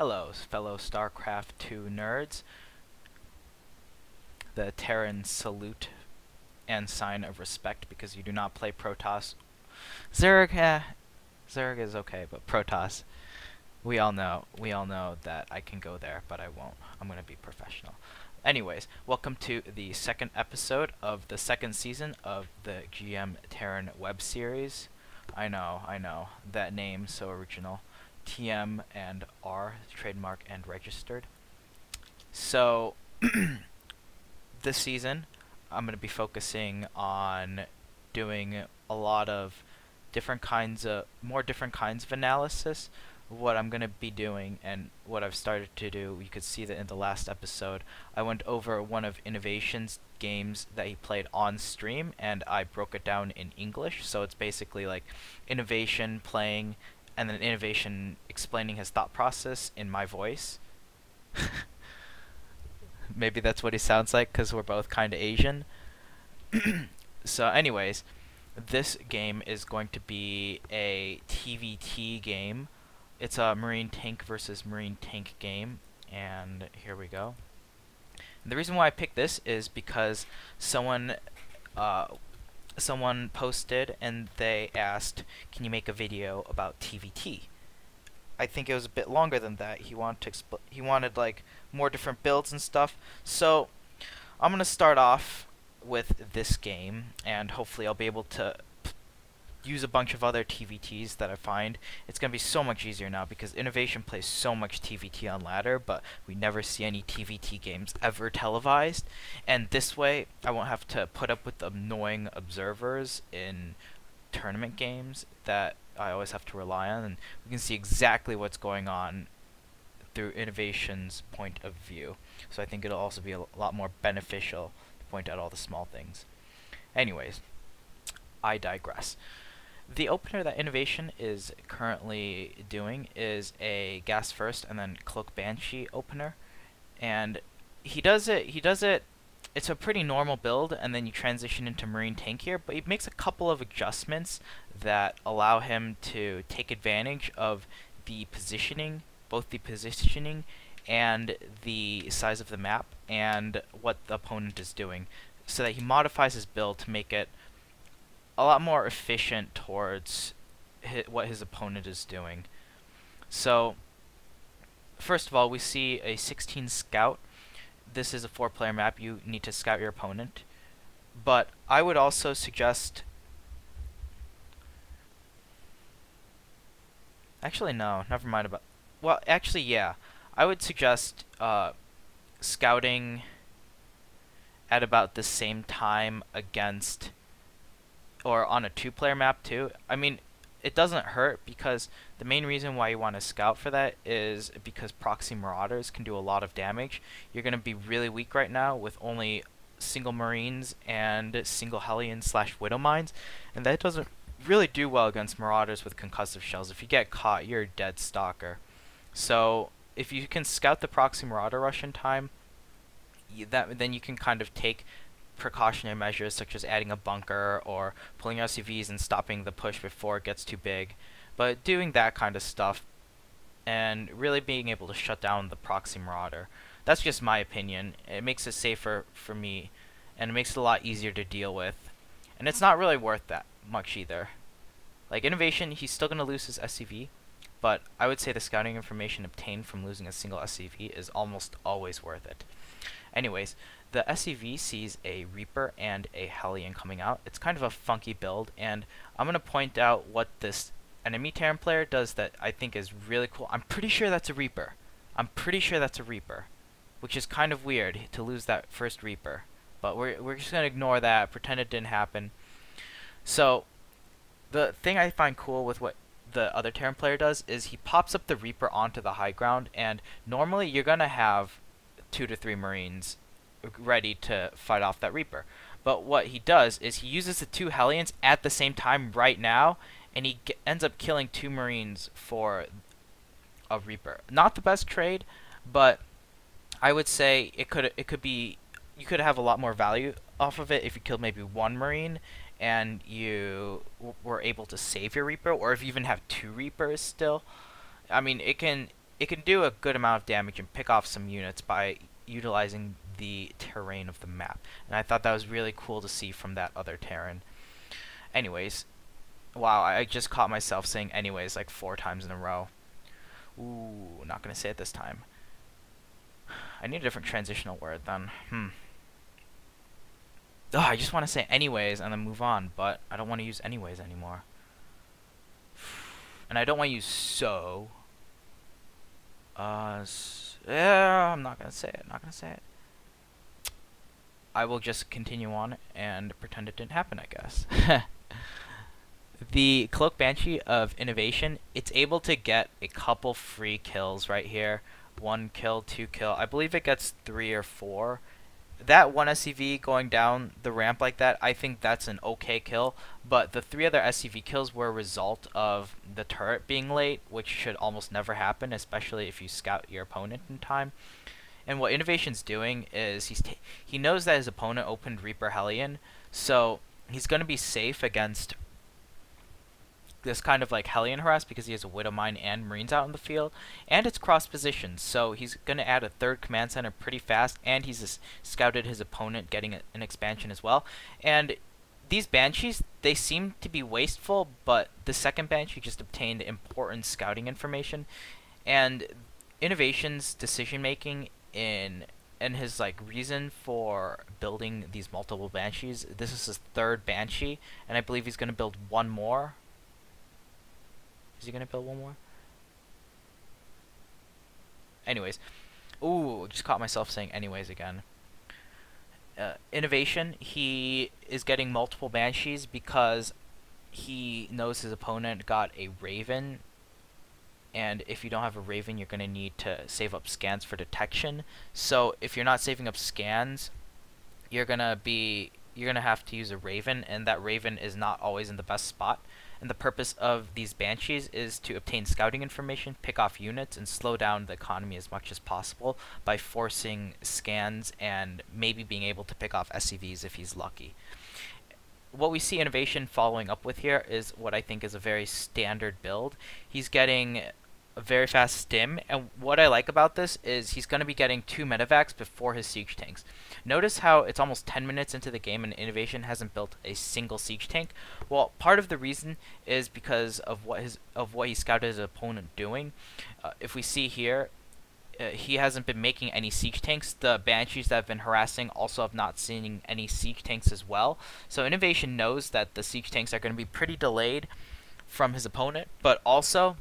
Hello, fellow StarCraft 2 nerds. The Terran salute and sign of respect because you do not play Protoss. Zerg, Zerg is okay, but Protoss, we all know that I can go there, but I won't. I'm gonna be professional. Anyways, welcome to the second episode of the second season of the GM Terran web series. I know, that name, so original. TM and R, trademark and registered. So, this season, I'm going to be focusing on doing a lot of different kinds of analysis. What I'm going to be doing and what I've started to do, you could see that in the last episode, I went over one of Innovation's games that he played on stream, and I broke it down in English. So it's basically like Innovation playing, and then Innovation explaining his thought process in my voice. Maybe that's what he sounds like, because we're both kind of Asian. So anyways, this game is going to be a TVT game. It's a marine tank versus marine tank game, and here we go. And the reason why I picked this is because someone posted and they asked, "Can you make a video about TVT?" I think it was a bit longer than that. He wanted to like more different builds and stuff. So I'm gonna start off with this game, and hopefully I'll be able to use a bunch of other TVTs that I find. It's going to be so much easier now because Innovation plays so much TVT on ladder, but we never see any TVT games ever televised, and this way I won't have to put up with annoying observers in tournament games that I always have to rely on, and we can see exactly what's going on through Innovation's point of view. So I think it'll also be a lot more beneficial to point out all the small things. Anyways, I digress. The opener that Innovation is currently doing is a gas first and then cloak Banshee opener, and he does it. It's a pretty normal build, and then you transition into marine tank here, but he makes a couple of adjustments that allow him to take advantage of the positioning, both the positioning and the size of the map and what the opponent is doing, so that he modifies his build to make it a lot more efficient towards what his opponent is doing. So first of all, we see a 16 scout. This is a 4-player map. You need to scout your opponent, but I would also suggest, actually no, never mind about, well actually yeah, I would suggest scouting at about the same time against, or on a 2-player map too. I mean, it doesn't hurt, because the main reason why you want to scout for that is because proxy marauders can do a lot of damage. You're going to be really weak right now with only single marines and single Hellion / Widowmines, and that doesn't really do well against marauders with concussive shells. If you get caught, you're a dead stalker. So if you can scout the proxy marauder rush in time, then you can kind of take precautionary measures such as adding a bunker or pulling SCVs and stopping the push before it gets too big, but doing that kind of stuff and really being able to shut down the proxy marauder. That's just my opinion. It makes it safer for me, and it makes it a lot easier to deal with, and it's not really worth that much either. Like Innovation, he's still going to lose his SCV, but I would say the scouting information obtained from losing a single SCV is almost always worth it. Anyways, the SCV sees a Reaper and a Hellion coming out. It's kind of a funky build, and I'm going to point out what this enemy Terran player does that I think is really cool. I'm pretty sure that's a Reaper. Which is kind of weird to lose that first Reaper. But we're just going to ignore that, pretend it didn't happen. So the thing I find cool with what the other Terran player does is he pops up the Reaper onto the high ground, and normally you're going to have 2 to 3 marines ready to fight off that Reaper, but what he does is he uses the 2 Hellions at the same time right now, and he ends up killing 2 marines for a Reaper. Not the best trade, but I would say it could be, you could have a lot more value off of it if you killed maybe 1 marine and you were able to save your Reaper, or if you even have 2 Reapers still. I mean, it can It can do a good amount of damage and pick off some units by utilizing the terrain of the map. And I thought that was really cool to see from that other Terran. Anyways, wow, I just caught myself saying anyways like 4 times in a row. Ooh, not gonna say it this time. I need a different transitional word then. Oh, I just want to say anyways and then move on, but I don't want to use anyways anymore. And I don't want to use so. Yeah, I'm not gonna say it, I will just continue on and pretend it didn't happen, I guess. The Cloak Banshee of Innovation, it's able to get a couple free kills right here. 1 kill, 2 kill. I believe it gets 3 or 4. That 1 SCV going down the ramp like that, I think that's an okay kill, but the 3 other SCV kills were a result of the turret being late, which should almost never happen, especially if you scout your opponent in time. And what Innovation's doing is he knows that his opponent opened Reaper Hellion, so he's going to be safe against this kind of like Hellion harass because he has a Widowmine and Marines out in the field, and it's cross positioned, so he's going to add a 3rd command center pretty fast, and he's scouted his opponent getting an expansion as well. And these Banshees, they seem to be wasteful, but the 2nd Banshee just obtained important scouting information, and Innovation's decision making and his like reason for building these multiple Banshees. This is his 3rd Banshee, and I believe he's going to build 1 more. Is he going to build 1 more? Anyways. Ooh, just caught myself saying anyways again. Innovation, he is getting multiple Banshees because he knows his opponent got a Raven. And if you don't have a Raven, you're going to need to save up scans for detection. So if you're not saving up scans, you're going to have to use a Raven, and that Raven is not always in the best spot. And the purpose of these Banshees is to obtain scouting information, pick off units, and slow down the economy as much as possible by forcing scans and maybe being able to pick off SCVs if he's lucky. What we see Innovation following up with here is what I think is a very standard build. He's getting a very fast stim, and what I like about this is he's going to be getting 2 medevacs before his siege tanks. Notice how it's almost 10 minutes into the game and Innovation hasn't built a single siege tank. Well, part of the reason is because of what he scouted his opponent doing. If we see here, he hasn't been making any siege tanks. The Banshees that have been harassing also have not seen any siege tanks as well. So Innovation knows that the siege tanks are going to be pretty delayed from his opponent, but also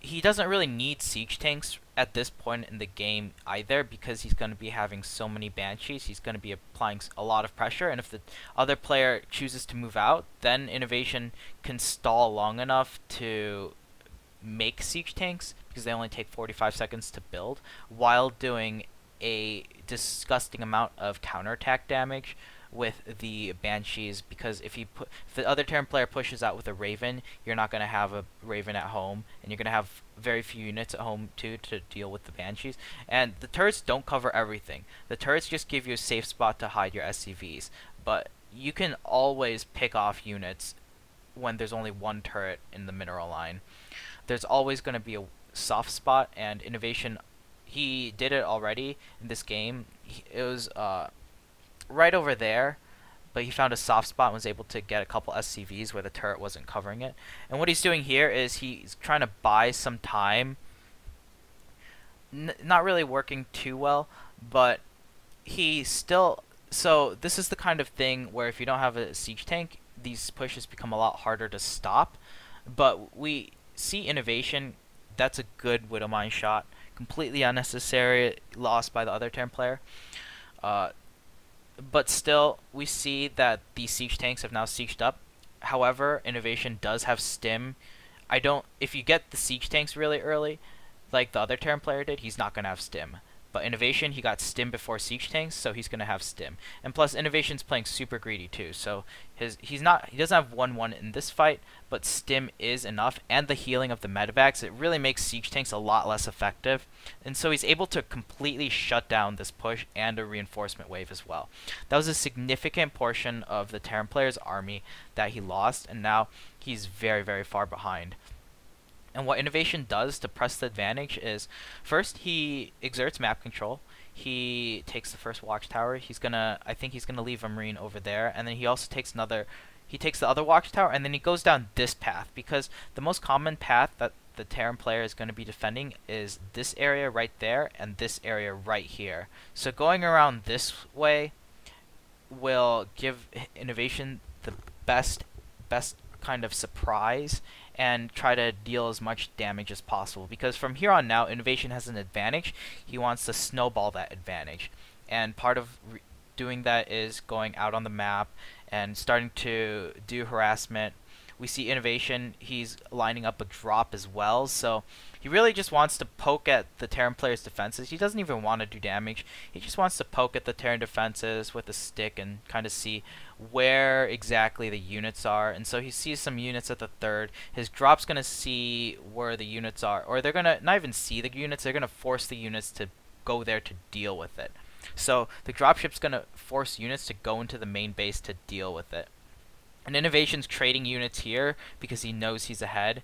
he doesn't really need siege tanks at this point in the game either, because he's going to be having so many Banshees. He's going to be applying a lot of pressure, and if the other player chooses to move out, then Innovation can stall long enough to make siege tanks, because they only take 45 seconds to build, while doing a disgusting amount of counterattack damage with the Banshees, because if the other Terran player pushes out with a Raven, you're not going to have a Raven at home, and you're going to have very few units at home too to deal with the Banshees. And the turrets don't cover everything. The turrets just give you a safe spot to hide your SCVs, but you can always pick off units when there's only 1 turret in the mineral line. There's always going to be a soft spot, and Innovation, he did it already in this game. It was right over there, but he found a soft spot and was able to get a couple SCVs where the turret wasn't covering it. And what he's doing here is he's trying to buy some time. Not really working too well, but he still... So this is the kind of thing where if you don't have a siege tank, these pushes become a lot harder to stop. But we see Innovation, that's a good Widowmine shot. Completely unnecessary, lost by the other Terran player. But still, we see that the siege tanks have now sieged up. However, Innovation does have stim. If you get the siege tanks really early, like the other Terran player did, he's not going to have stim. But Innovation, he got stim before siege tanks, so he's going to have stim. And plus, Innovation's playing super greedy too, so he doesn't have 1-1 in this fight, but stim is enough, and the healing of the medevacs, it really makes siege tanks a lot less effective. And so he's able to completely shut down this push and a reinforcement wave as well. That was a significant portion of the Terran player's army that he lost, and now he's very, very far behind. And what Innovation does to press the advantage is, first he exerts map control. He takes the first watchtower. He's gonna, I think he's gonna leave a marine over there, and then he also takes another. He takes the other watchtower, and then he goes down this path, because the most common path that the Terran player is going to be defending is this area right there and this area right here. So going around this way will give Innovation the best kind of surprise and try to deal as much damage as possible, because from here on now Innovation has an advantage. He wants to snowball that advantage, and part of doing that is going out on the map and starting to do harassment. We see Innovation, he's lining up a drop as well, so he really just wants to poke at the Terran player's defenses. He doesn't even want to do damage. He just wants to poke at the Terran defenses with a stick and kind of see where exactly the units are. And so he sees some units at the third. His drop's going to see where the units are, or they're going to not even see the units, they're going to force the units to go there to deal with it. So the dropship's going to force units to go into the main base to deal with it. And Innovation's trading units here because he knows he's ahead.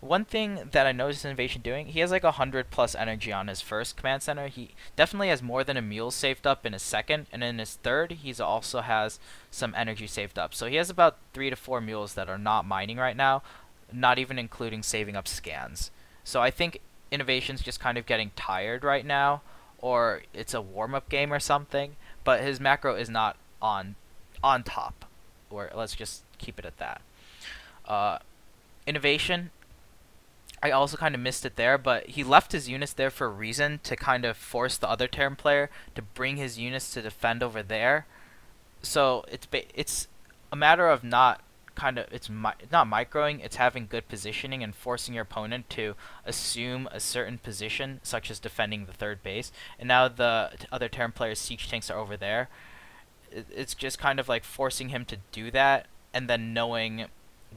One thing that I noticed Innovation doing, he has like 100 plus energy on his first command center. He definitely has more than a mule saved up in his second, and in his third, he's also has some energy saved up. So he has about 3 to 4 mules that are not mining right now, not even including saving up scans. So I think Innovation's just kind of getting tired right now, or it's a warm-up game or something, but his macro is not on top, or let's just keep it at that. Innovation, I also kind of missed it there, but he left his units there for a reason, to kind of force the other Terran player to bring his units to defend over there. So it's a matter of not kind of, it's not microing, it's having good positioning and forcing your opponent to assume a certain position, such as defending the third base. And now the other Terran player's siege tanks are over there. It's just kind of like forcing him to do that, and then knowing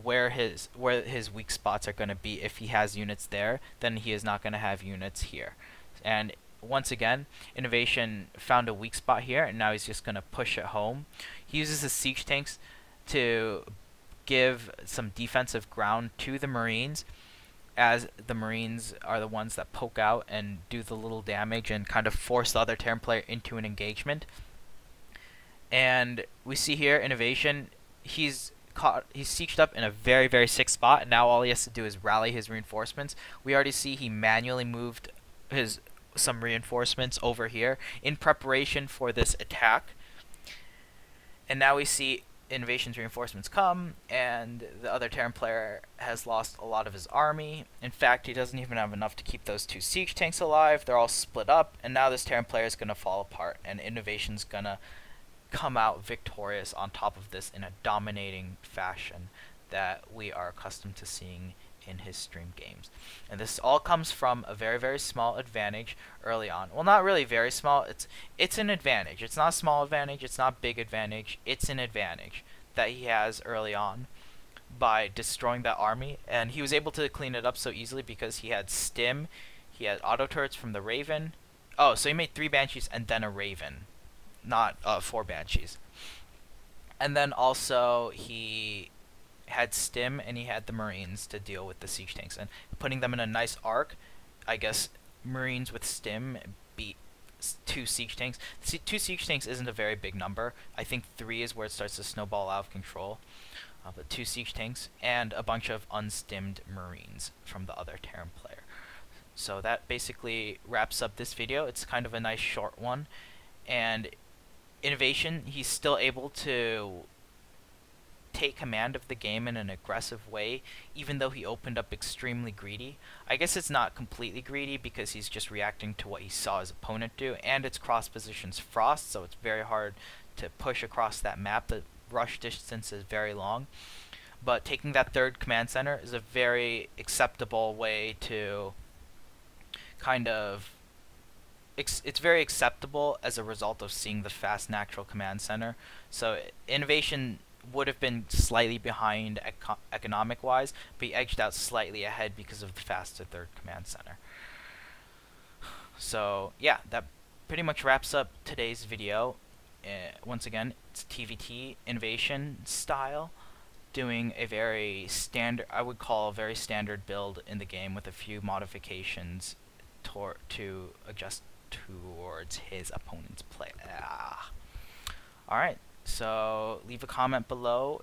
where his weak spots are going to be. If he has units there, then he is not going to have units here. And once again, Innovation found a weak spot here, and now he's just going to push it home. He uses his siege tanks to give some defensive ground to the marines, as the marines are the ones that poke out and do the little damage and kind of force the other Terran player into an engagement. And we see here Innovation, he's sieged up in a very, very sick spot, and now all he has to do is rally his reinforcements. We already see he manually moved some reinforcements over here in preparation for this attack. And now we see Innovation's reinforcements come, and the other Terran player has lost a lot of his army. In fact, he doesn't even have enough to keep those 2 siege tanks alive. They're all split up, and now this Terran player is going to fall apart, and Innovation's going to come out victorious on top of this in a dominating fashion that we are accustomed to seeing in his stream games. And this all comes from a very, very small advantage early on. Well, not really very small, it's an advantage. It's not a small advantage, it's not a big advantage, it's an advantage that he has early on by destroying that army. And he was able to clean it up so easily because he had stim, he had auto turrets from the Raven. Oh, so he made 3 Banshees and then a Raven, not 4 Banshees. And then also he had stim, and he had the marines to deal with the siege tanks, and putting them in a nice arc. I guess marines with stim beat 2 siege tanks. 2 siege tanks isn't a very big number. I think 3 is where it starts to snowball out of control. But 2 siege tanks and a bunch of unstimmed marines from the other Terran player. So that basically wraps up this video. It's kind of a nice short one. And Innovation, he's still able to take command of the game in an aggressive way, even though he opened up extremely greedy. I guess it's not completely greedy because he's just reacting to what he saw his opponent do, and it's cross positions frost, so it's very hard to push across that map. The rush distance is very long, but taking that third command center is a very acceptable way to kind of... It's very acceptable as a result of seeing the fast natural command center. So Innovation would have been slightly behind economic wise, but he edged out slightly ahead because of the faster third command center. So yeah, that pretty much wraps up today's video. Once again, it's TVT Innovation style. doing a very standard, I would call a very standard build in the game with a few modifications to adjust towards his opponent's play. Alright, so leave a comment below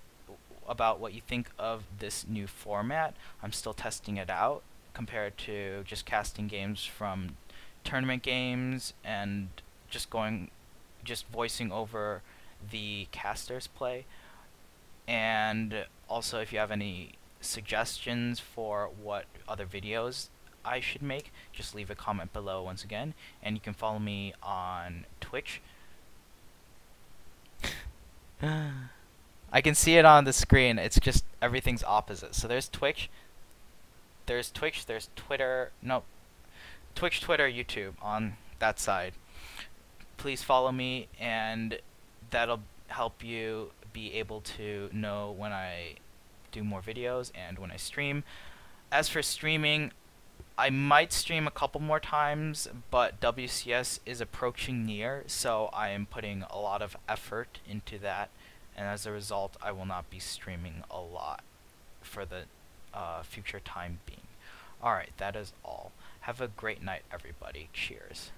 about what you think of this new format. I'm still testing it out compared to just casting games from tournament games and just voicing over the caster's play. And also, if you have any suggestions for what other videos I should make, just leave a comment below once again. And you can follow me on Twitch. I can see it on the screen, it's just everything's opposite. So there's Twitch, there's Twitter, no, Twitch, Twitter, YouTube on that side. Please follow me, and that'll help you be able to know when I do more videos and when I stream. As for streaming, I might stream a couple more times, but WCS is approaching near, so I am putting a lot of effort into that, and as a result I will not be streaming a lot for the future time being. Alright, that is all. Have a great night, everybody. Cheers.